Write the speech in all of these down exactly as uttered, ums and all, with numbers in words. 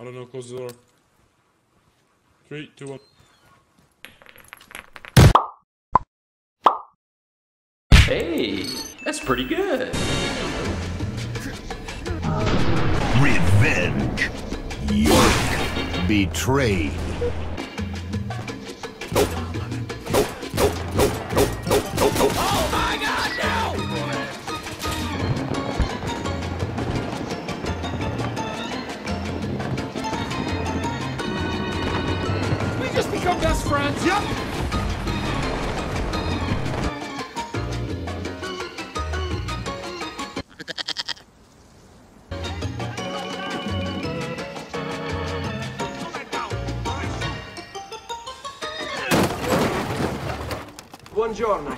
I don't know, close the door. Three, two, one. Hey, that's pretty good. Revenge. York. Betrayed. Nope. Nope. Nope. Nope. Nope. Nope. Nope. Nope. Oh my God! No! We just become best friends. Yup. Buongiorno. I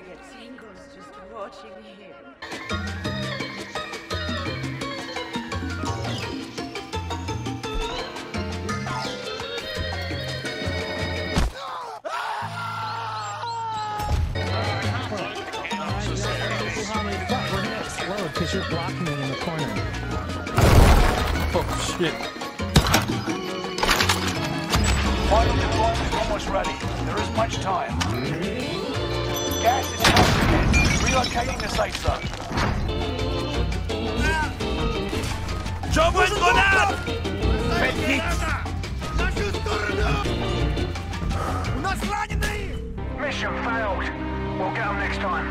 get tingles just watching him. Slow because you're blocking me in the corner. Oh shit. Final deployment almost ready. There is much time. Gas is concentrated. Relocating the safe zone. Job is gone up! Mission failed. We'll get them next time.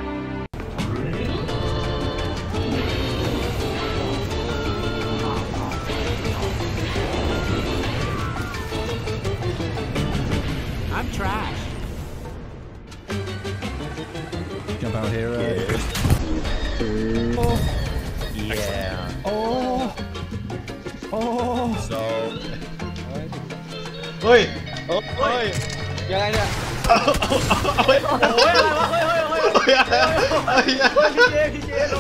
I'm trash. Jump out here. Right? Yeah. Oh. Yeah. Oh. Oh. So. Oi. Oi. Oi. Jangan ya. Oi. Oi. Oi. Oi. Oi. Oi. Kiri kiri.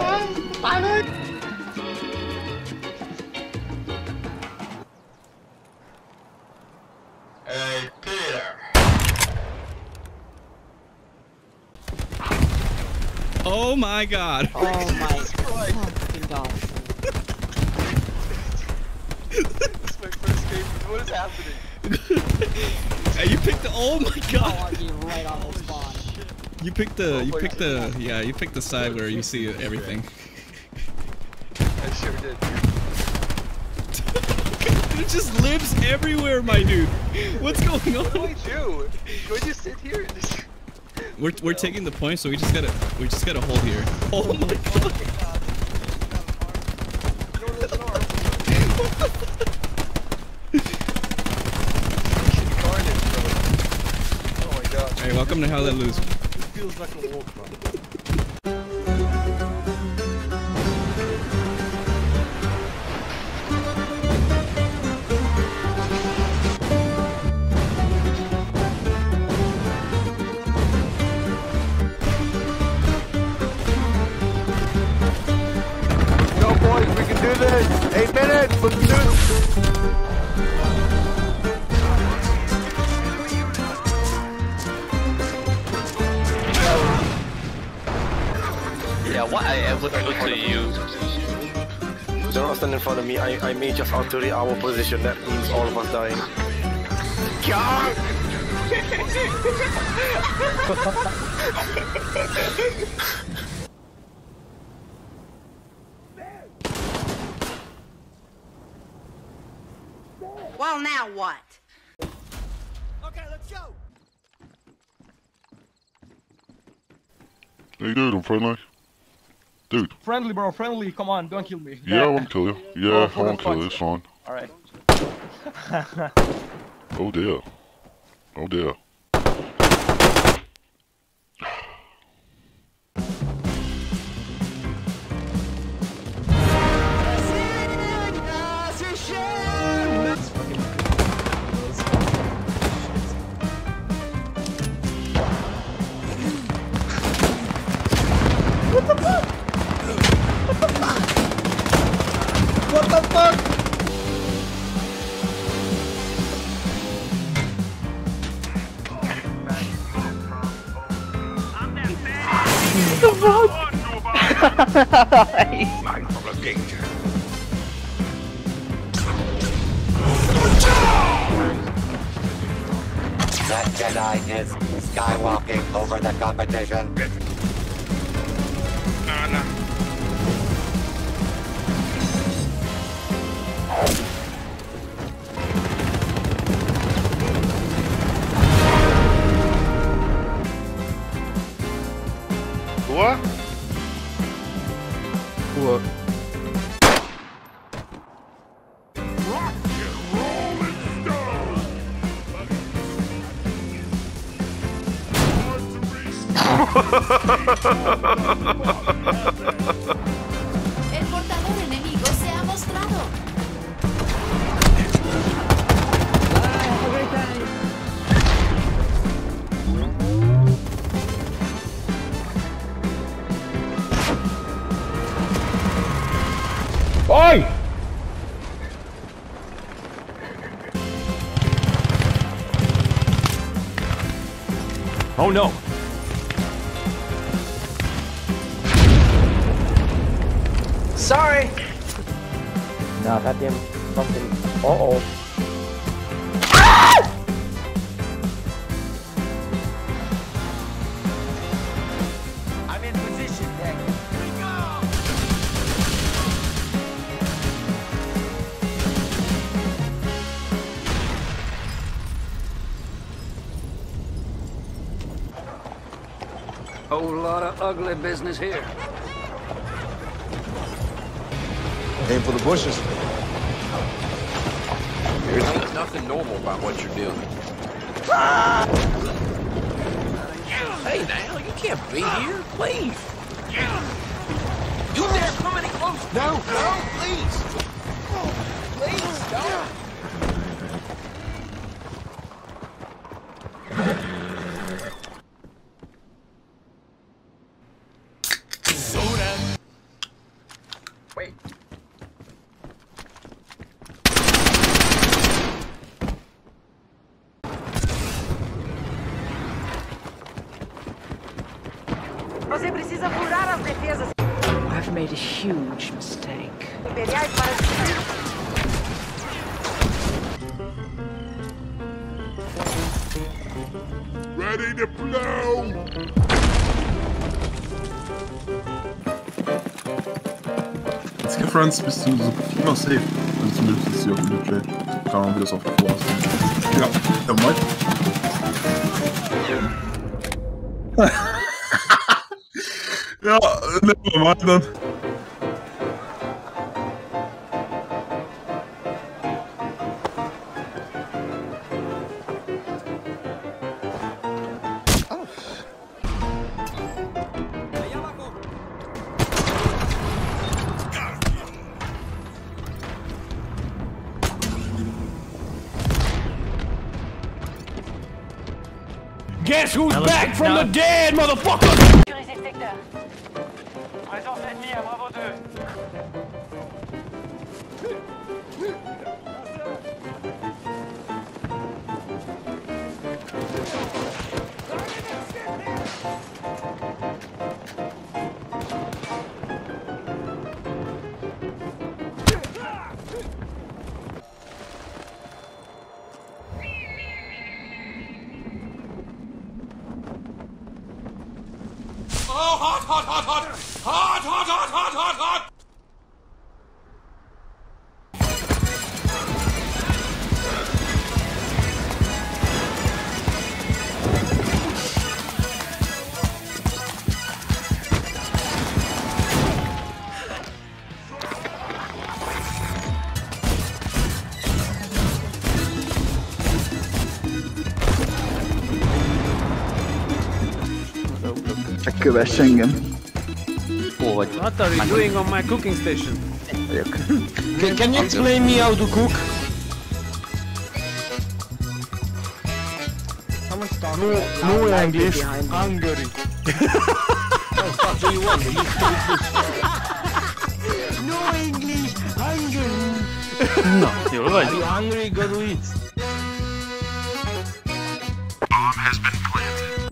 Oi. Panik. Hey, Peter. Oh my God. Oh my fucking God. This is my first game. What is happening? Hey, you picked the. Oh my God. Oh, I'd be right on the spot. You picked the. You picked the. Yeah, you picked the side where you see everything. I sure did. It just lives everywhere, my dude. What's going on? What do we do? Do we just sit here? We're we're no. taking the point, so we just gotta we just gotta hold here. Oh my God! Oh my God! Hey, welcome to How That Lose. This feels like a walk, bro. Eight minutes, let's do it! Yeah, why I look to you? They're not standing in front of me, I, I may just alter our position, that means all of us dying. God! Well, now what? Okay, let's go! Hey dude, I'm friendly. Dude. Friendly bro, friendly, come on, don't kill me. Yeah, I won't kill you. Yeah, oh, I won't kill you, it's fine. Alright. Oh dear. Oh dear. What the fuck? danger. That Jedi is skywalking over the competition. Nana. What? What? Rock and roll and stone! El portador enemigo se ha mostrado. Oi! Oh no! Sorry! No, goddamn fucking... Uh-oh. I'm in position, Dagger. A whole lot of ugly business here. Aim for the bushes. There's nothing normal about what you're doing. Ah! Hey now, you can't be here. Leave. You dare come any closer. No, no, please. Please, don't. Wait. Você precisa furar as defesas. I've made a huge mistake. Imperiais para destruir. Ready to blow. Difference bist du immer safe. Also zumindest ist hier auf dem Jet. Kann man wieder das auf der Force. Ja, der Mike. Ja, nehmen wir mal dann. Guess who's Hello, back from no. the dead, motherfucker! Présence ennemie à Bravo deux. Oh, hot, hot, hot, hot! Hot, hot, hot, hot, hot, hot! Kövessünk engem. Forward. What are you doing on my cooking station? can, can you explain me how to cook? Someone's talking. No, no English. Hungary. What fuck do you want? No English. Hungary. No, you're right. Are you hungry? Go to eat. Bomb has been planted.